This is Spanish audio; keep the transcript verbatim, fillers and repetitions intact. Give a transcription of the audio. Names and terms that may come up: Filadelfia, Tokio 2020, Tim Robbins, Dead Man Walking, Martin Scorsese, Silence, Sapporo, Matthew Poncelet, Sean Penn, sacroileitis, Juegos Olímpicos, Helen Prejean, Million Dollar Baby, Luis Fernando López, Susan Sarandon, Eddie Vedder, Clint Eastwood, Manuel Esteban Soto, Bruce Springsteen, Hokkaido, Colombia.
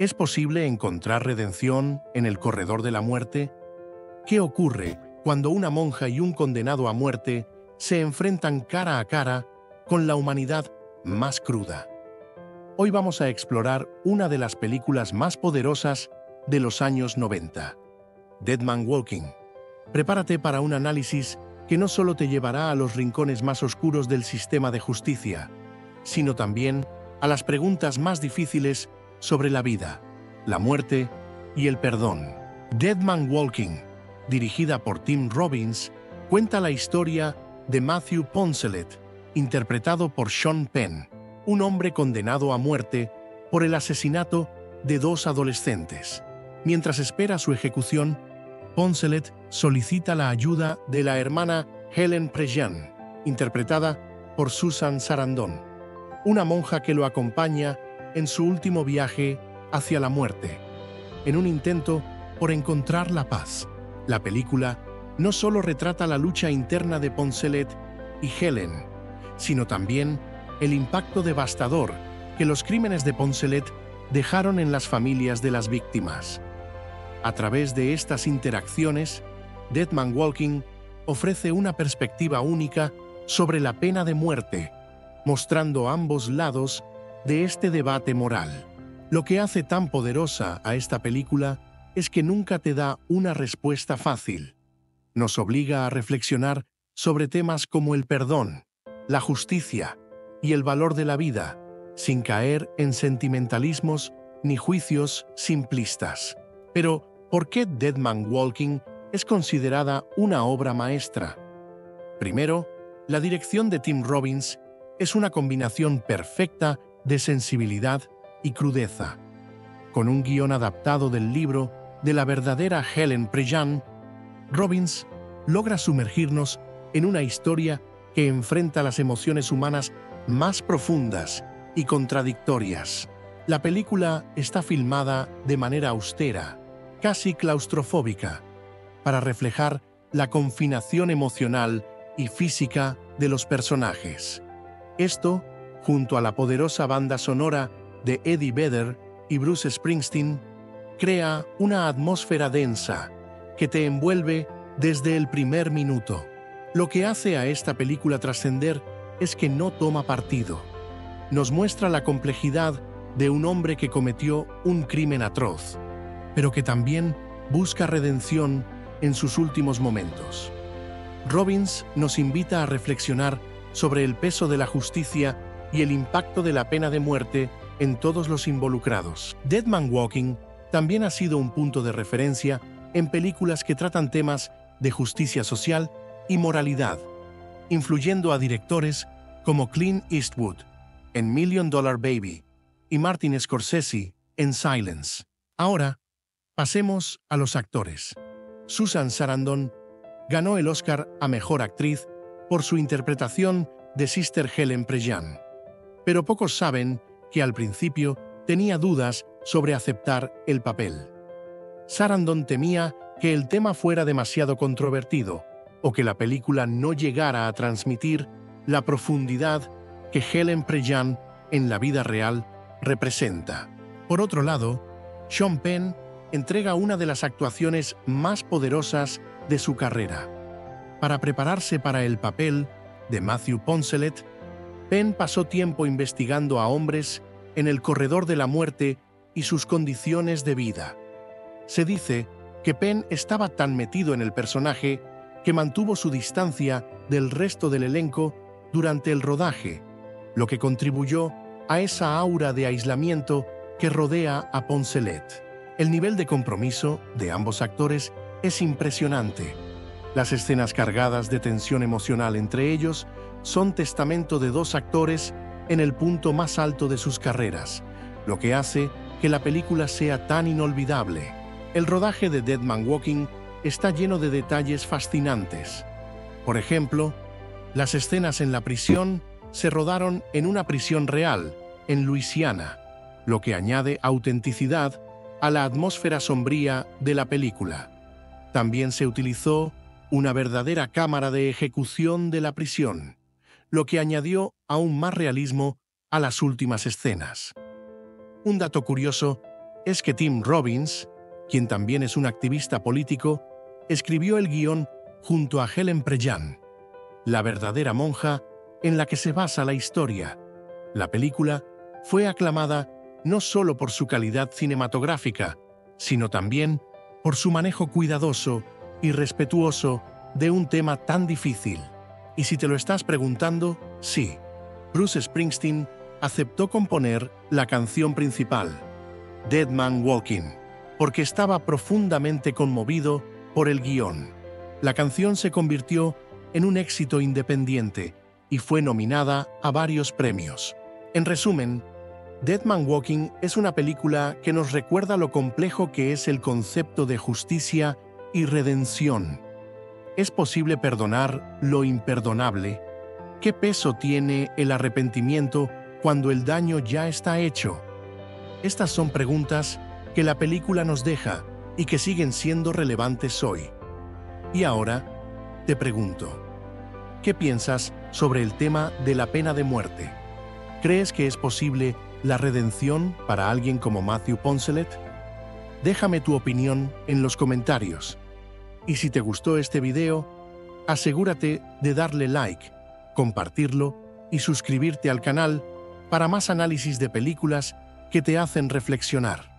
¿Es posible encontrar redención en el corredor de la muerte? ¿Qué ocurre cuando una monja y un condenado a muerte se enfrentan cara a cara con la humanidad más cruda? Hoy vamos a explorar una de las películas más poderosas de los años noventa, Dead Man Walking. Prepárate para un análisis que no solo te llevará a los rincones más oscuros del sistema de justicia, sino también a las preguntas más difíciles sobre la vida, la muerte y el perdón. Dead Man Walking, dirigida por Tim Robbins, cuenta la historia de Matthew Poncelet, interpretado por Sean Penn, un hombre condenado a muerte por el asesinato de dos adolescentes. Mientras espera su ejecución, Poncelet solicita la ayuda de la hermana Helen Prejean, interpretada por Susan Sarandon, una monja que lo acompaña en su último viaje hacia la muerte, en un intento por encontrar la paz. La película no solo retrata la lucha interna de Poncelet y Helen, sino también el impacto devastador que los crímenes de Poncelet dejaron en las familias de las víctimas. A través de estas interacciones, Dead Man Walking ofrece una perspectiva única sobre la pena de muerte, mostrando ambos lados de este debate moral. Lo que hace tan poderosa a esta película es que nunca te da una respuesta fácil. Nos obliga a reflexionar sobre temas como el perdón, la justicia y el valor de la vida, sin caer en sentimentalismos ni juicios simplistas. Pero, ¿por qué Dead Man Walking es considerada una obra maestra? Primero, la dirección de Tim Robbins es una combinación perfecta de sensibilidad y crudeza, con un guión adaptado del libro de la verdadera Helen Prejean. Robbins logra sumergirnos en una historia que enfrenta las emociones humanas más profundas y contradictorias. La película está filmada de manera austera, casi claustrofóbica, para reflejar la confinación emocional y física de los personajes. Esto, junto a la poderosa banda sonora de Eddie Vedder y Bruce Springsteen, crea una atmósfera densa que te envuelve desde el primer minuto. Lo que hace a esta película trascender es que no toma partido. Nos muestra la complejidad de un hombre que cometió un crimen atroz, pero que también busca redención en sus últimos momentos. Robbins nos invita a reflexionar sobre el peso de la justicia y el impacto de la pena de muerte en todos los involucrados. Dead Man Walking también ha sido un punto de referencia en películas que tratan temas de justicia social y moralidad, influyendo a directores como Clint Eastwood en Million Dollar Baby y Martin Scorsese en Silence. Ahora, pasemos a los actores. Susan Sarandon ganó el Oscar a Mejor Actriz por su interpretación de Sister Helen Prejean. Pero pocos saben que al principio tenía dudas sobre aceptar el papel. Sarandon temía que el tema fuera demasiado controvertido o que la película no llegara a transmitir la profundidad que Helen Prejean en la vida real representa. Por otro lado, Sean Penn entrega una de las actuaciones más poderosas de su carrera. Para prepararse para el papel de Matthew Poncelet, Penn pasó tiempo investigando a hombres en el corredor de la muerte y sus condiciones de vida. Se dice que Penn estaba tan metido en el personaje que mantuvo su distancia del resto del elenco durante el rodaje, lo que contribuyó a esa aura de aislamiento que rodea a Poncelet. El nivel de compromiso de ambos actores es impresionante. Las escenas cargadas de tensión emocional entre ellos son testamento de dos actores en el punto más alto de sus carreras, lo que hace que la película sea tan inolvidable. El rodaje de Dead Man Walking está lleno de detalles fascinantes. Por ejemplo, las escenas en la prisión se rodaron en una prisión real, en Luisiana, lo que añade autenticidad a la atmósfera sombría de la película. También se utilizó una verdadera cámara de ejecución de la prisión, lo que añadió aún más realismo a las últimas escenas. Un dato curioso es que Tim Robbins, quien también es un activista político, escribió el guión junto a Helen Prejean, la verdadera monja en la que se basa la historia. La película fue aclamada no solo por su calidad cinematográfica, sino también por su manejo cuidadoso y respetuoso de un tema tan difícil. Y si te lo estás preguntando, sí, Bruce Springsteen aceptó componer la canción principal, Dead Man Walking, porque estaba profundamente conmovido por el guión. La canción se convirtió en un éxito independiente y fue nominada a varios premios. En resumen, Dead Man Walking es una película que nos recuerda lo complejo que es el concepto de justicia y redención. ¿Es posible perdonar lo imperdonable? ¿Qué peso tiene el arrepentimiento cuando el daño ya está hecho? Estas son preguntas que la película nos deja y que siguen siendo relevantes hoy. Y ahora, te pregunto, ¿qué piensas sobre el tema de la pena de muerte? ¿Crees que es posible la redención para alguien como Matthew Poncelet? Déjame tu opinión en los comentarios. Y si te gustó este video, asegúrate de darle like, compartirlo y suscribirte al canal para más análisis de películas que te hacen reflexionar.